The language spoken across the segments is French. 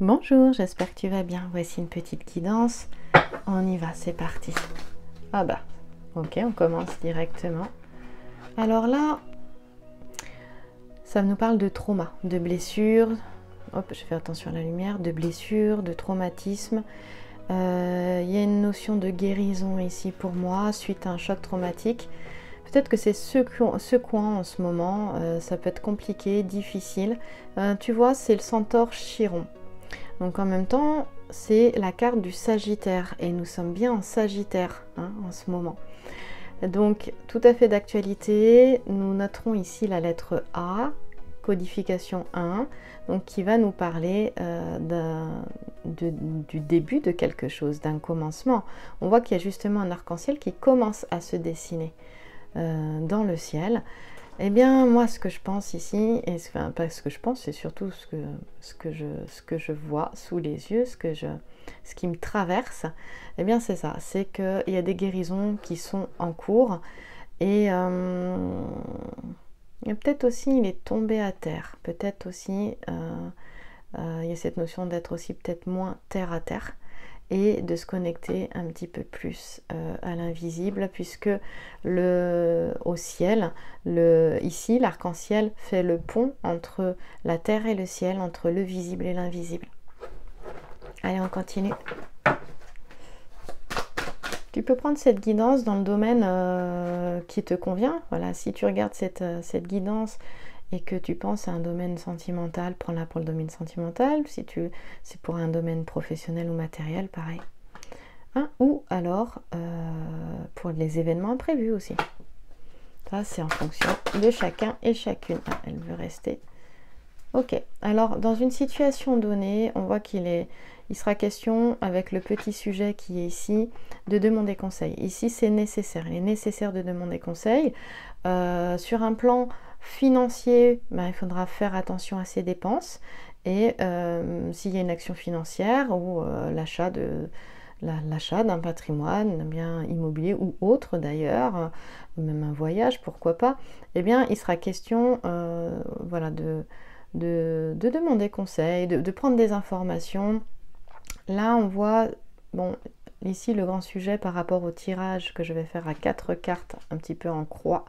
Bonjour, j'espère que tu vas bien. Voici une petite guidance. On y va, c'est parti. Ah bah, ok, on commence directement. Alors là, ça nous parle de trauma, de blessures. Hop, je fais attention à la lumière. De blessures, de traumatisme. Il y a une notion de guérison ici pour moi, suite à un choc traumatique. Peut-être que c'est secouant en ce moment. Ça peut être compliqué, difficile. Tu vois, c'est le centaure Chiron. Donc en même temps, c'est la carte du Sagittaire et nous sommes bien en Sagittaire hein, en ce moment. Donc tout à fait d'actualité, nous noterons ici la lettre A, codification 1, donc qui va nous parler du début de quelque chose, d'un commencement. On voit qu'il y a justement un arc-en-ciel qui commence à se dessiner dans le ciel. Eh bien, moi, ce que je pense ici, et enfin, pas ce que je pense, c'est surtout ce que je vois sous les yeux, ce qui me traverse, eh bien, c'est ça. C'est qu'il y a des guérisons qui sont en cours et peut-être aussi il est tombé à terre. Peut-être aussi il y a cette notion d'être aussi peut-être moins terre à terre et de se connecter un petit peu plus à l'invisible, puisque au ciel, ici l'arc-en-ciel fait le pont entre la terre et le ciel, entre le visible et l'invisible. Allez, on continue. Tu peux prendre cette guidance dans le domaine qui te convient. Voilà, si tu regardes cette guidance et que tu penses à un domaine sentimental, prends-la pour le domaine sentimental. Si c'est pour un domaine professionnel ou matériel, pareil. Hein? Ou alors pour les événements imprévus aussi. Ça, c'est en fonction de chacun et chacune. Ah, elle veut rester. Ok, alors dans une situation donnée, on voit il sera question, avec le petit sujet qui est ici, de demander conseil. Ici, c'est nécessaire. Il est nécessaire de demander conseil. Sur un plan financier, ben, il faudra faire attention à ses dépenses. Et s'il y a une action financière ou l'achat d'un patrimoine, bien immobilier ou autre d'ailleurs, même un voyage, pourquoi pas, eh bien, il sera question voilà, de demander conseil, de prendre des informations. Là, on voit, bon, ici le grand sujet par rapport au tirage que je vais faire à 4 cartes, un petit peu en croix,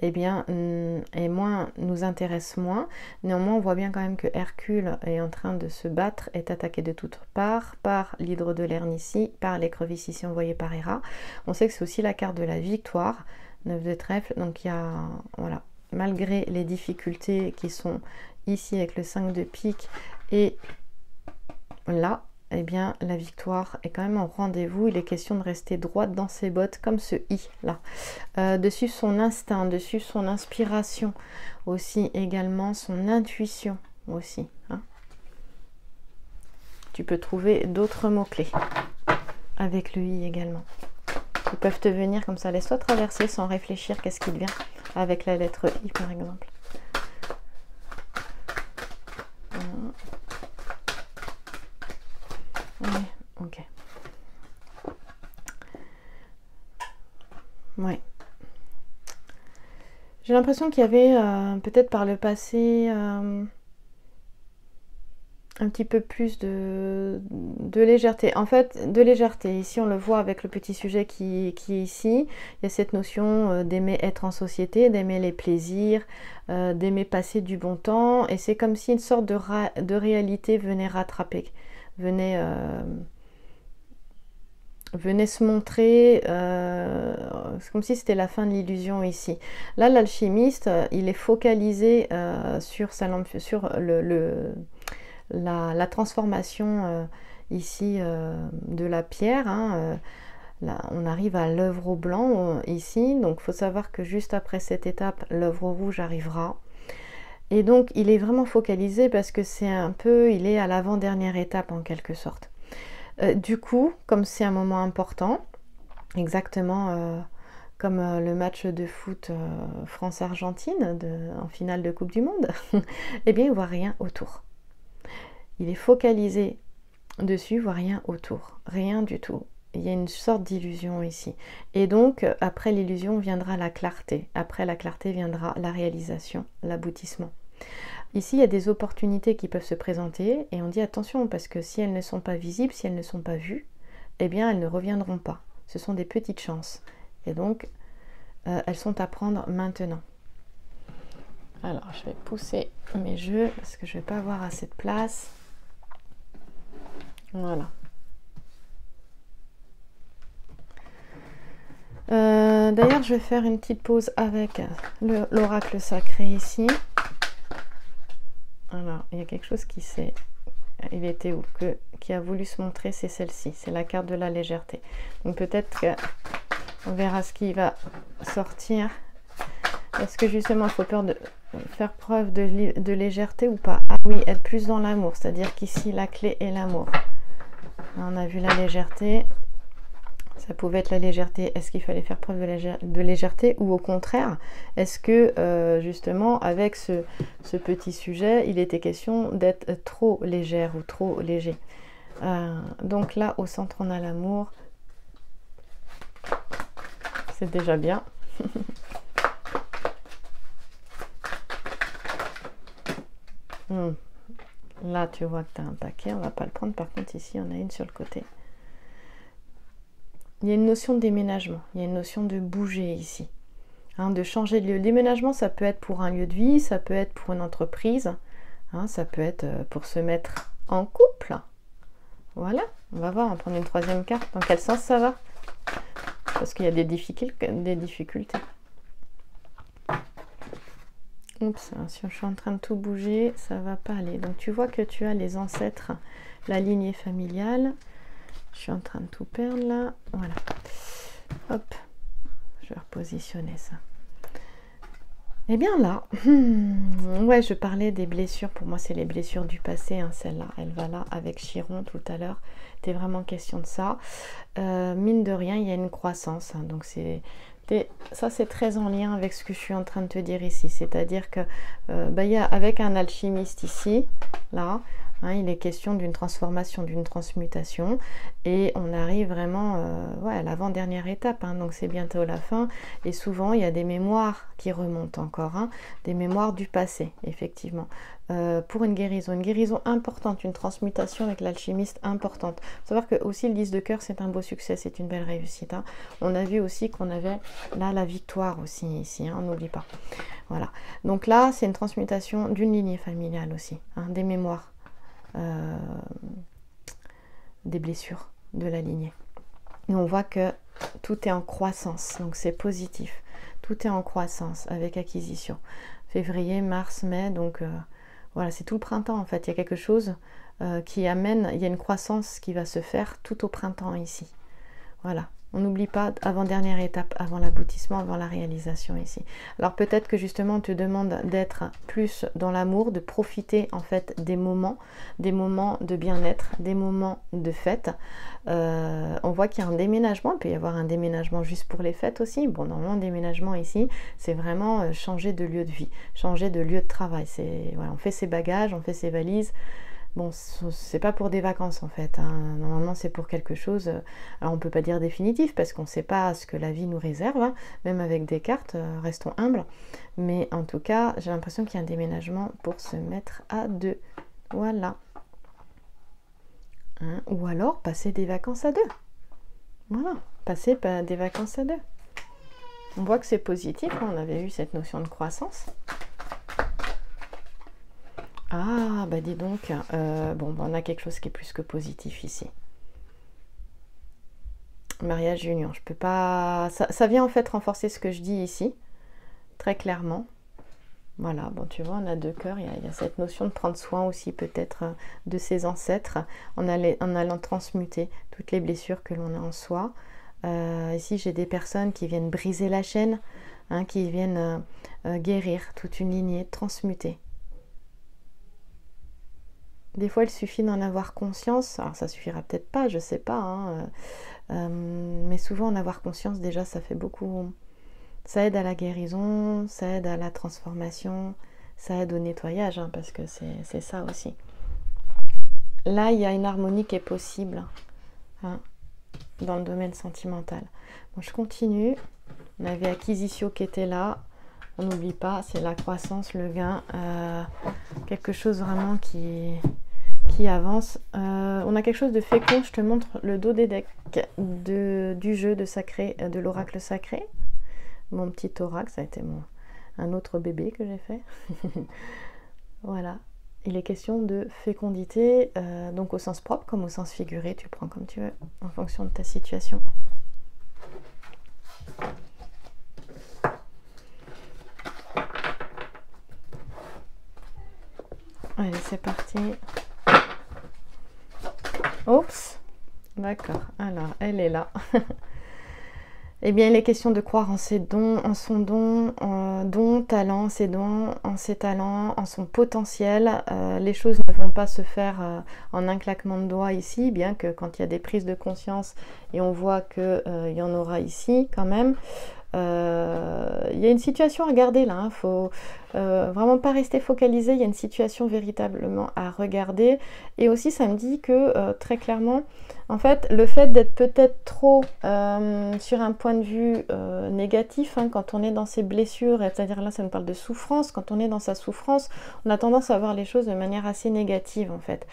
eh bien, nous intéresse moins. Néanmoins, on voit bien quand même que Hercule est en train de se battre, est attaqué de toutes parts, par l'hydre de Lerne ici, par l'écrevisse ici envoyée par Héra. On sait que c'est aussi la carte de la victoire, 9 de trèfle, donc il y a, voilà, malgré les difficultés qui sont ici avec le 5 de pique et là, eh bien, la victoire est quand même en rendez-vous. Il est question de rester droite dans ses bottes, comme ce « i » là. De suivre son instinct, de suivre son inspiration aussi, également son intuition aussi. Hein. Tu peux trouver d'autres mots-clés avec le « i » également. Ils peuvent te venir comme ça. Laisse-toi traverser sans réfléchir qu'est-ce qui te vient avec la lettre « i » par exemple. Ok. Ouais. J'ai l'impression qu'il y avait peut-être par le passé un petit peu plus de légèreté. En fait, de légèreté. Ici, on le voit avec le petit sujet qui est ici. Il y a cette notion d'aimer être en société, d'aimer les plaisirs, d'aimer passer du bon temps. Et c'est comme si une sorte de réalité venait rattraper, venait se montrer, c'est comme si c'était la fin de l'illusion ici. Là, l'alchimiste, il est focalisé sur sa lampe, sur la transformation ici de la pierre. Hein, là, on arrive à l'œuvre au blanc ici, donc il faut savoir que juste après cette étape, l'œuvre au rouge arrivera. Et donc, il est vraiment focalisé parce que c'est un peu, il est à l'avant-dernière étape en quelque sorte. Du coup, comme c'est un moment important, exactement comme le match de foot France-Argentine en finale de Coupe du Monde, eh bien, il ne voit rien autour. Il est focalisé dessus, il ne voit rien autour, rien du tout. Il y a une sorte d'illusion ici. Et donc, après l'illusion viendra la clarté. Après la clarté viendra la réalisation, l'aboutissement. Ici, il y a des opportunités qui peuvent se présenter et on dit attention parce que si elles ne sont pas visibles, si elles ne sont pas vues, eh bien elles ne reviendront pas. Ce sont des petites chances et donc elles sont à prendre maintenant. Alors, je vais pousser mes jeux parce que je ne vais pas avoir assez de place. Voilà. D'ailleurs, je vais faire une petite pause avec l'oracle sacré ici. Alors, il y a quelque chose qui s'est... Il était où que, qui a voulu se montrer, c'est celle-ci. C'est la carte de la légèreté. Donc, peut-être qu'on verra ce qui va sortir. Est-ce que justement, il faut peur de faire preuve de légèreté ou pas? Ah oui, être plus dans l'amour. C'est-à-dire qu'ici, la clé est l'amour. On a vu la légèreté. Ça pouvait être la légèreté. Est-ce qu'il fallait faire preuve de légèreté ou au contraire, est-ce que justement avec ce petit sujet, il était question d'être trop légère ou trop léger. Donc là, au centre, on a l'amour. C'est déjà bien. Là, tu vois que tu as un paquet. On ne va pas le prendre. Par contre, ici, on a une sur le côté. Il y a une notion de déménagement, il y a une notion de bouger ici, hein, de changer de lieu. Le déménagement, ça peut être pour un lieu de vie, ça peut être pour une entreprise, hein, ça peut être pour se mettre en couple. Voilà, on va voir, on va prendre une troisième carte. Dans quel sens ça va? Parce qu'il y a des difficultés. Oups, si je suis en train de tout bouger, ça ne va pas aller. Donc tu vois que tu as les ancêtres, la lignée familiale. Je suis en train de tout perdre là, voilà. Hop, je vais repositionner ça. Et bien là, ouais, je parlais des blessures. Pour moi, c'est les blessures du passé, hein, celle-là. Elle va là avec Chiron tout à l'heure. C'était vraiment question de ça. Mine de rien, il y a une croissance. Hein, donc c'est... Ça, c'est très en lien avec ce que je suis en train de te dire ici. C'est-à-dire que, bah, y a, avec un alchimiste ici, là, hein, il est question d'une transformation, d'une transmutation. Et on arrive vraiment ouais, à l'avant-dernière étape. Hein, donc, c'est bientôt la fin. Et souvent, il y a des mémoires qui remontent encore. Hein, des mémoires du passé, effectivement. Pour une guérison importante, une transmutation avec l'alchimiste importante. Il faut savoir que aussi le 10 de cœur, c'est un beau succès, c'est une belle réussite. Hein. On a vu aussi qu'on avait là la victoire aussi ici, hein, on n'oublie pas. Voilà. Donc là, c'est une transmutation d'une lignée familiale aussi, hein, des mémoires, des blessures de la lignée. Et on voit que tout est en croissance, donc c'est positif. Tout est en croissance avec acquisition. Février, mars, mai, donc... Voilà, c'est tout le printemps en fait, il y a quelque chose qui amène, il y a une croissance qui va se faire tout au printemps ici. Voilà, on n'oublie pas avant-dernière étape, avant l'aboutissement, avant la réalisation ici. Alors peut-être que justement on te demande d'être plus dans l'amour, de profiter en fait des moments de bien-être, des moments de fête. On voit qu'il y a un déménagement, il peut y avoir un déménagement juste pour les fêtes aussi. Bon, normalement, le déménagement ici, c'est vraiment changer de lieu de vie, changer de lieu de travail. Voilà, on fait ses bagages, on fait ses valises. Bon, c'est pas pour des vacances en fait, hein. Normalement c'est pour quelque chose, alors on peut pas dire définitif parce qu'on ne sait pas ce que la vie nous réserve, hein. Même avec des cartes, restons humbles, mais en tout cas j'ai l'impression qu'il y a un déménagement pour se mettre à deux, voilà, hein. Ou alors passer des vacances à deux, voilà, passer des vacances à deux, on voit que c'est positif, hein. On avait eu cette notion de croissance. Ah, bah dis donc, bon, bah on a quelque chose qui est plus que positif ici. Mariage, union, je peux pas... Ça vient en fait renforcer ce que je dis ici, très clairement. Voilà, bon, tu vois, on a deux cœurs, il y a cette notion de prendre soin aussi peut-être de ses ancêtres, en allant transmuter toutes les blessures que l'on a en soi. Ici, j'ai des personnes qui viennent briser la chaîne, hein, qui viennent guérir toute une lignée, transmuter. Des fois, il suffit d'en avoir conscience. Alors, ça suffira peut-être pas, je sais pas. Hein. Mais souvent, en avoir conscience, déjà, ça fait beaucoup. Ça aide à la guérison, ça aide à la transformation, ça aide au nettoyage, hein, parce que c'est ça aussi. Là, il y a une harmonie qui est possible, hein, dans le domaine sentimental. Bon, je continue. On avait Acquisicio qui était là. On n'oublie pas, c'est la croissance, le gain, quelque chose vraiment qui avance. On a quelque chose de fécond, je te montre le dodédec du jeu de sacré, de l'oracle sacré. Mon petit oracle, ça a été un autre bébé que j'ai fait. Voilà, il est question de fécondité, donc au sens propre comme au sens figuré, tu prends comme tu veux, en fonction de ta situation. Allez, c'est parti. Oups, d'accord, alors elle est là. Eh bien, il est question de croire en ses dons, en son don, en ses talents, en son potentiel. Les choses ne vont pas se faire en un claquement de doigts ici, bien que quand il y a des prises de conscience, et on voit qu'il y en aura ici quand même, il y a une situation à regarder là, hein. Faut vraiment pas rester focalisé, il y a une situation véritablement à regarder. Et aussi ça me dit que très clairement, en fait, le fait d'être peut-être trop sur un point de vue négatif, hein, quand on est dans ses blessures, c'est-à-dire là ça me parle de souffrance, quand on est dans sa souffrance, on a tendance à voir les choses de manière assez négative en fait.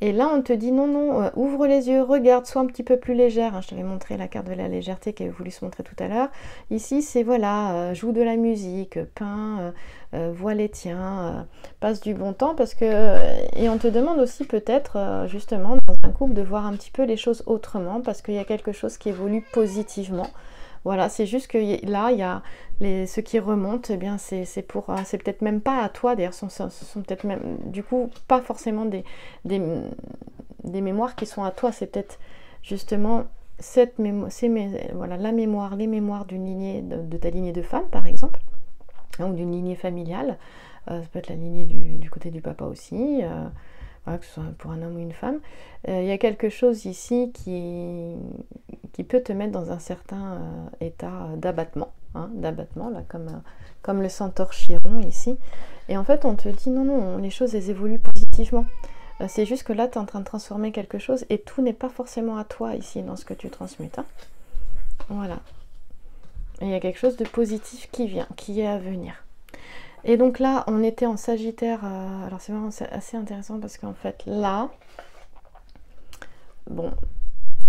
Et là, on te dit non, non, ouvre les yeux, regarde, sois un petit peu plus légère. Hein, je t'avais montré la carte de la légèreté qui avait voulu se montrer tout à l'heure. Ici, c'est voilà, joue de la musique, peins, vois les tiens, passe du bon temps. Parce que, et on te demande aussi peut-être, justement, dans un couple, de voir un petit peu les choses autrement. Parce qu'il y a quelque chose qui évolue positivement. Voilà, c'est juste que là, il y a ce qui remonte, eh bien c'est peut-être même pas à toi, d'ailleurs, ce sont peut-être même, du coup, pas forcément des mémoires qui sont à toi, c'est peut-être justement les mémoires d'une lignée, de ta lignée de femme, par exemple, hein, ou d'une lignée familiale, ça peut être la lignée du côté du papa aussi, voilà, que ce soit pour un homme ou une femme, il y a quelque chose ici qui peut te mettre dans un certain état d'abattement, hein, là, comme le centaure Chiron ici. Et en fait, on te dit non, non, les choses, elles évoluent positivement. C'est juste que là, tu es en train de transformer quelque chose et tout n'est pas forcément à toi ici dans ce que tu transmutes. Hein. Voilà. Et il y a quelque chose de positif qui vient, qui est à venir. Et donc là, on était en Sagittaire. Alors c'est vraiment assez intéressant parce qu'en fait là, bon,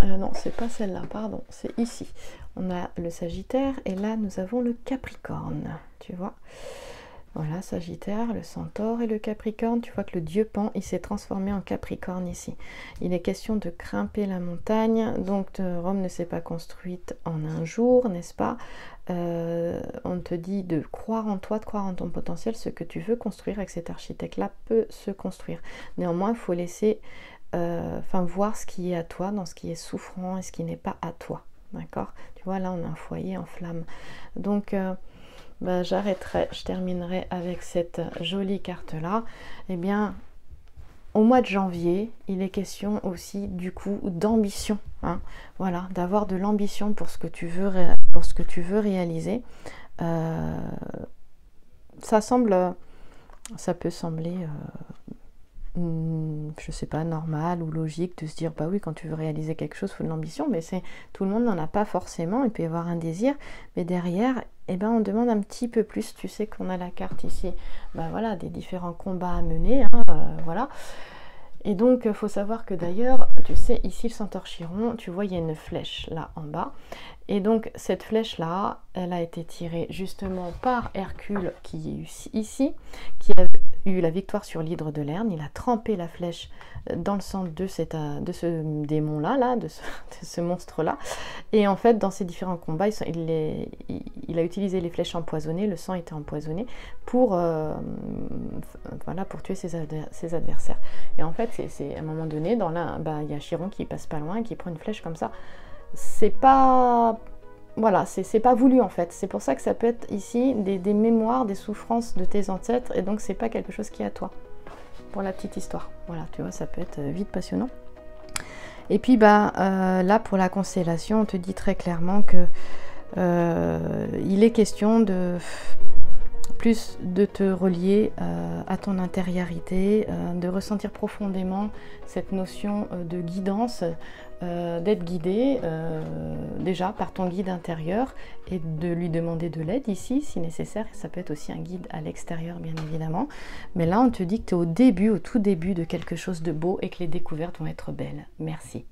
non, c'est pas celle-là, pardon, c'est ici. On a le Sagittaire et là nous avons le Capricorne, tu vois. Voilà, Sagittaire, le Centaure et le Capricorne. Tu vois que le dieu Pan, il s'est transformé en Capricorne ici. Il est question de grimper la montagne. Donc, Rome ne s'est pas construite en un jour, n'est-ce pas? On te dit de croire en toi, de croire en ton potentiel. Ce que tu veux construire avec cet architecte-là peut se construire. Néanmoins, il faut laisser voir ce qui est à toi, dans ce qui est souffrant et ce qui n'est pas à toi. D'accord? Tu vois, là, on a un foyer en flamme. Donc... j'arrêterai, je terminerai avec cette jolie carte-là. Eh bien, au mois de janvier, il est question aussi, du coup, d'ambition. Hein. Voilà, d'avoir de l'ambition pour ce que tu veux, réaliser. Ça peut sembler... je sais pas, normal ou logique de se dire bah oui, quand tu veux réaliser quelque chose, il faut de l'ambition, mais c'est tout le monde n'en a pas forcément. Il peut y avoir un désir, mais derrière, eh ben, on demande un petit peu plus. Tu sais qu'on a la carte ici, bah voilà, des différents combats à mener, hein, voilà. Et donc il faut savoir que d'ailleurs, tu sais, ici le centaure Chiron, tu vois, il y a une flèche là en bas, et donc cette flèche là, elle a été tirée justement par Hercule, qui est ici, qui a eu la victoire sur l'hydre de Lerne. Il a trempé la flèche dans le sang de ce démon là, de ce monstre là, et en fait dans ces différents combats, il a utilisé les flèches empoisonnées, le sang était empoisonné pour voilà, pour tuer ses adversaires. Et en fait c'est à un moment donné dans là, il y a Chiron qui passe pas loin, qui prend une flèche comme ça. C'est pas... Voilà, c'est pas voulu en fait. C'est pour ça que ça peut être ici des mémoires, des souffrances de tes ancêtres, et donc c'est pas quelque chose qui est à toi. Pour la petite histoire. Voilà, tu vois, ça peut être vite passionnant. Et puis là, pour la constellation, on te dit très clairement que il est question de... plus de te relier à ton intériorité, de ressentir profondément cette notion de guidance, d'être guidé déjà par ton guide intérieur et de lui demander de l'aide ici si nécessaire. Ça peut être aussi un guide à l'extérieur bien évidemment, mais là on te dit que tu es au tout début de quelque chose de beau et que les découvertes vont être belles. Merci.